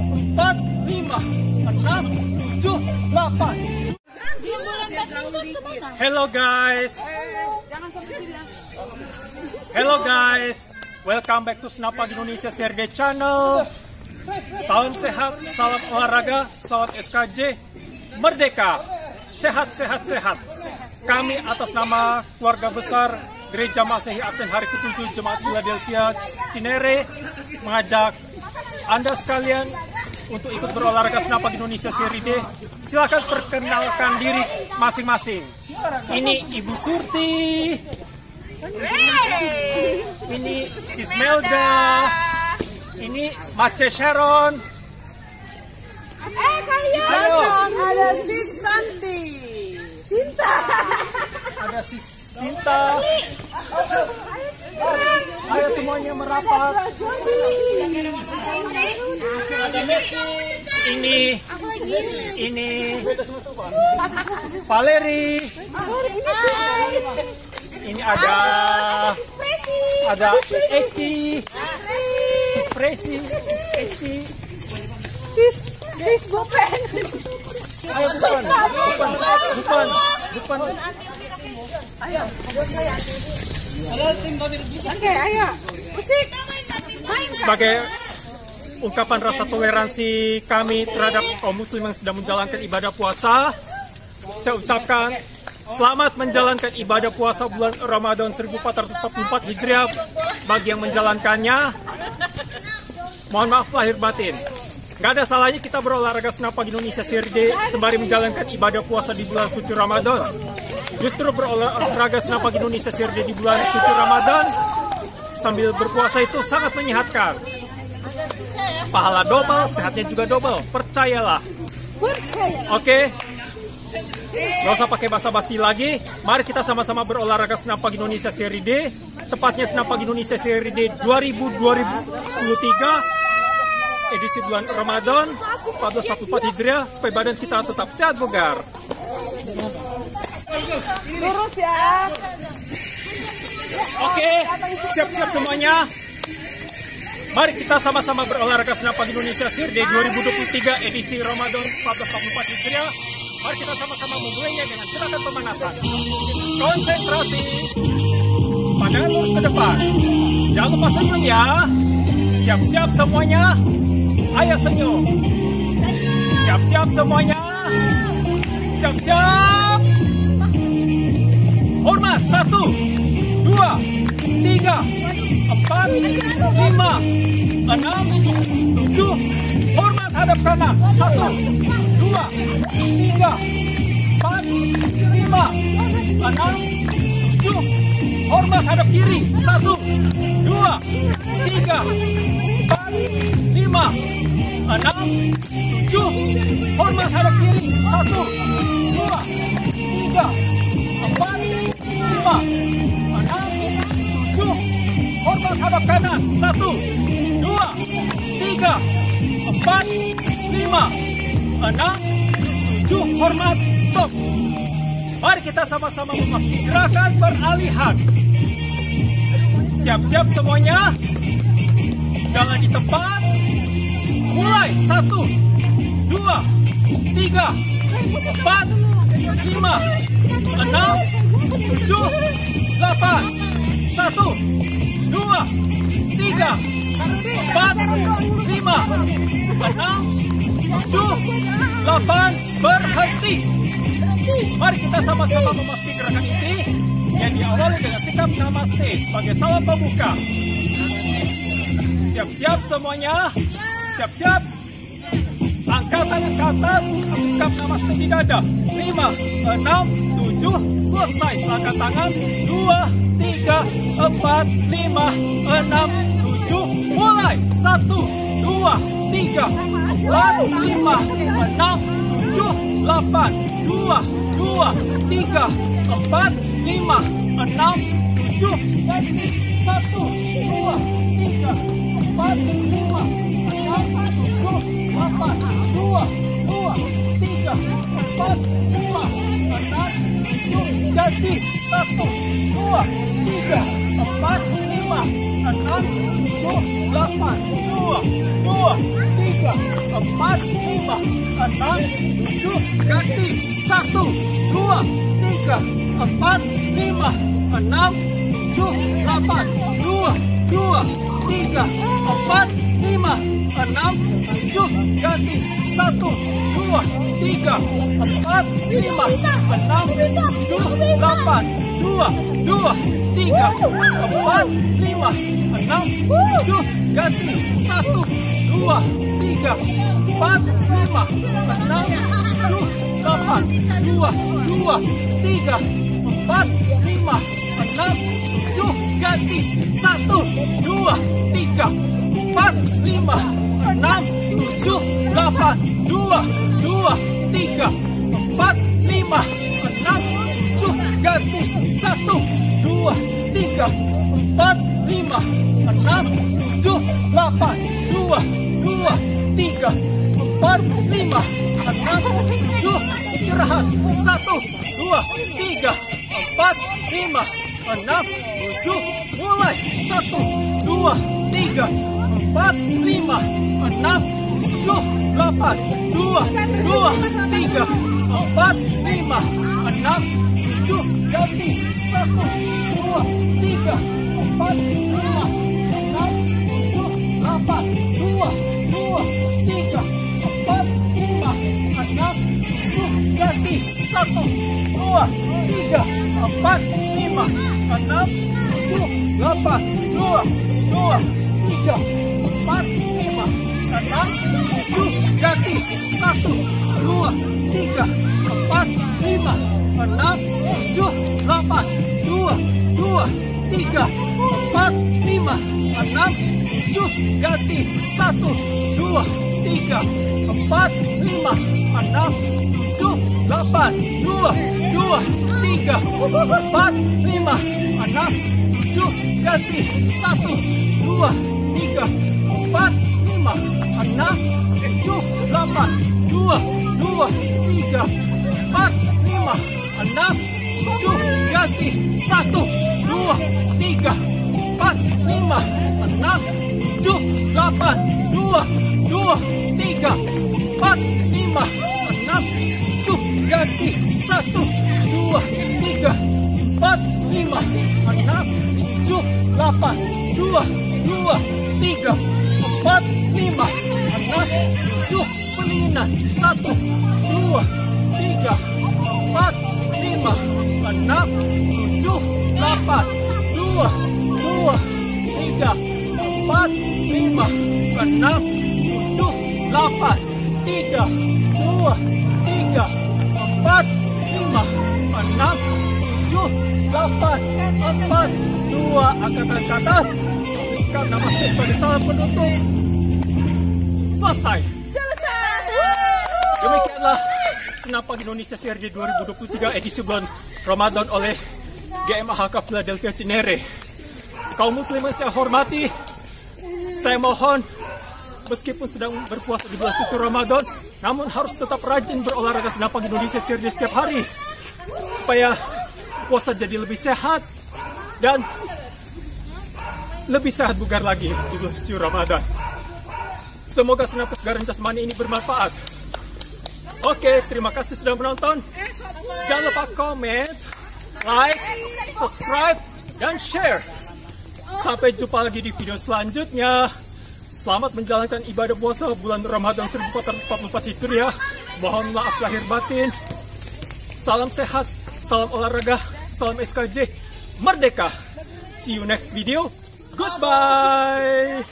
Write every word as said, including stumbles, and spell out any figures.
empat, lima, enam, tujuh, delapan. Hello guys. Hello guys. Welcome back to Senam Pagi Indonesia Seri D Channel. Salam sehat, salam olahraga, salam S K J. Merdeka. Sehat, sehat, sehat. Kami atas nama keluarga besar Gereja Masehi Advent Hari Ketujuh Jemaat Filadelfia Cinere mengajak Anda sekalian untuk ikut berolahraga Senam Pagi Indonesia Seri D. Silakan perkenalkan diri masing-masing. Ini Ibu Surti. Ini Sis Melda. Ini Mace Sharon. Eh kalian ada Sis Santi. Sinta. Ada Sis Sinta. Ayo semuanya merapat. Ini ini Valeri. Ini ada ada Eci. Presi Eci. Sis Sis Bopen. Ayo depan, depan, depan, depan. Ayo, saya. Oke, ayo. Musik. Sebagai ungkapan rasa toleransi kami terhadap kaum muslim yang sedang menjalankan ibadah puasa, saya ucapkan selamat menjalankan ibadah puasa bulan Ramadan seribu empat ratus empat puluh empat Hijriah bagi yang menjalankannya. Mohon maaf lahir batin. Gak ada salahnya kita berolahraga Senam Pagi Indonesia Seri D sembari menjalankan ibadah puasa di bulan suci Ramadan. Justru berolahraga Senam Pagi Indonesia Seri D di bulan suci Ramadan sambil berpuasa itu sangat menyehatkan. Pahala double, sehatnya juga double. Percayalah. Oke. Gak usah pakai basa-basi lagi. Mari kita sama-sama berolahraga Senam Pagi Indonesia Seri D. Tepatnya Senam Pagi Indonesia Seri D dua ribu dua puluh tiga. Edisi bulan Ramadan seribu empat ratus empat puluh empat Hijriah supaya badan kita tetap sehat bugar. Lurus ya. Oke, siap-siap semuanya. Mari kita sama-sama berolahraga Senam Pagi Indonesia Seri D dua ribu dua puluh tiga edisi Ramadan seribu empat ratus empat puluh empat Hijriah. Mari kita sama-sama memulainya dengan gerakan pemanasan. Konsentrasi. Pandangan lurus ke depan. Jangan lupa senyum ya. Siap-siap semuanya. Ayo senyum. Siap-siap semuanya. Siap-siap. Hormat. Satu, dua, tiga, empat, lima, enam, tujuh. Hormat hadap kanan. Satu, dua, tiga, empat, lima, enam, tujuh. Hormat hadap kiri. Satu, dua, tiga, empat, lima, enam, tujuh. Hormat hadap kiri. Satu, dua, tiga, empat, lima, enam, tujuh. Hormat hadap kanan. Satu, dua, tiga, empat, lima, enam, tujuh. Hormat stop. Mari kita sama-sama memasuki gerakan peralihan. Siap-siap semuanya. Jangan di tempat. Mulai. Satu, dua, tiga, empat, lima, enam, tujuh, delapan. Satu, dua, tiga, empat, lima, enam, tujuh, delapan. Berhenti. Mari kita sama-sama memasuki gerakan inti yang diawali dengan sikap namaste sebagai salam pembuka. Siap-siap semuanya. Siap-siap. Angkat tangan ke atas. Sikap namaste di dada. Lima, enam, tujuh. Selesai. Angkat tangan. Dua, tiga, empat, lima, enam, tujuh. Mulai. Satu, dua, tiga, empat, lima, enam, tujuh, delapan, dua, dua, tiga, empat, lima, enam, tujuh, satu, dua, tiga, empat, lima, enam, tujuh, delapan, dua, dua, tiga, empat, lima, enam, tujuh, ganti, satu, dua, tiga, empat, lima, enam, tujuh, delapan, dua, dua, tiga. tiga, empat, lima, enam, tujuh, ganti, satu, dua, tiga, empat, lima, enam, tujuh, delapan, dua, dua, tiga, empat, lima, enam, tujuh, ganti, satu, dua, tiga, empat, lima, enam, tujuh, delapan, dua, dua, tiga, empat, lima, enam, tujuh, ganti, satu, dua, tiga, empat, lima, enam, tujuh, delapan, dua, dua, tiga, empat, lima, enam, tujuh, ganti, satu, dua, tiga, empat, lima, enam, tujuh, delapan, dua, dua, tiga, empat, lima, enam, tujuh, ganti, satu, dua, tiga, empat, lima, enam, tujuh, delapan, dua, dua, tiga, empat, lima, enam, tujuh, istirahat, satu, dua, tiga, empat, lima, enam, tujuh, mulai, satu, dua, tiga, empat, lima, enam, tujuh, delapan, dua, dua, tiga, empat, lima, enam, tujuh, ganti, satu, dua, tiga, empat, lima, enam, tujuh, delapan, dua, dua, tiga, empat, lima, enam, tujuh, ganti, satu, dua, tiga, empat, lima, enam, tujuh, delapan, dua, dua, tiga, empat, lima, enam, tujuh, ganti, satu, dua, tiga, empat, lima, enam, tujuh, delapan, dua, dua, tiga, empat, lima, enam, tujuh, ganti, satu, dua, tiga, empat, lima, enam, tujuh, delapan, dua, dua, tiga, empat, lima, enam, tujuh, ganti, satu, dua, tiga, empat, lima, enam, tujuh, delapan, dua, dua, tiga, empat, lima, enam, tujuh, ganti, satu, dua, tiga, empat, lima, enam, tujuh, delapan, dua, dua, tiga, empat, lima, enam, tujuh, ganti, satu, dua, tiga, empat, lima, enam, tujuh, delapan, dua, dua, tiga, empat, lima, enam, tujuh, pelina, satu, dua, tiga, empat, lima, enam, tujuh, delapan, dua, dua, tiga, empat, lima, enam, tujuh, delapan, tiga, dua, tiga, empat, lima, enam, tujuh, delapan, empat, dua, angkatan ke atas, tuliskan nama sebagai salam penutup. Selesai. Selesai. Demikianlah Senam Pagi Indonesia Seri D dua ribu dua puluh tiga edisi bulan Ramadan oleh G M A H K Filadelfia Cinere. Kaum muslim yang saya hormati, saya mohon meskipun sedang berpuasa di bulan suci Ramadan, namun harus tetap rajin berolahraga Senam Pagi Indonesia Seri D setiap hari supaya puasa jadi lebih sehat dan lebih sehat bugar lagi di bulan suci Ramadan. Semoga senam kesegaran jasmani ini bermanfaat. Oke, terima kasih sudah menonton. Jangan lupa komen, like, subscribe, dan share. Sampai jumpa lagi di video selanjutnya. Selamat menjalankan ibadah puasa bulan Ramadan seribu empat ratus empat puluh empat Hijriyah. Mohon maaf lahir batin. Salam sehat, salam olahraga, salam S K J. Merdeka. See you next video. Goodbye.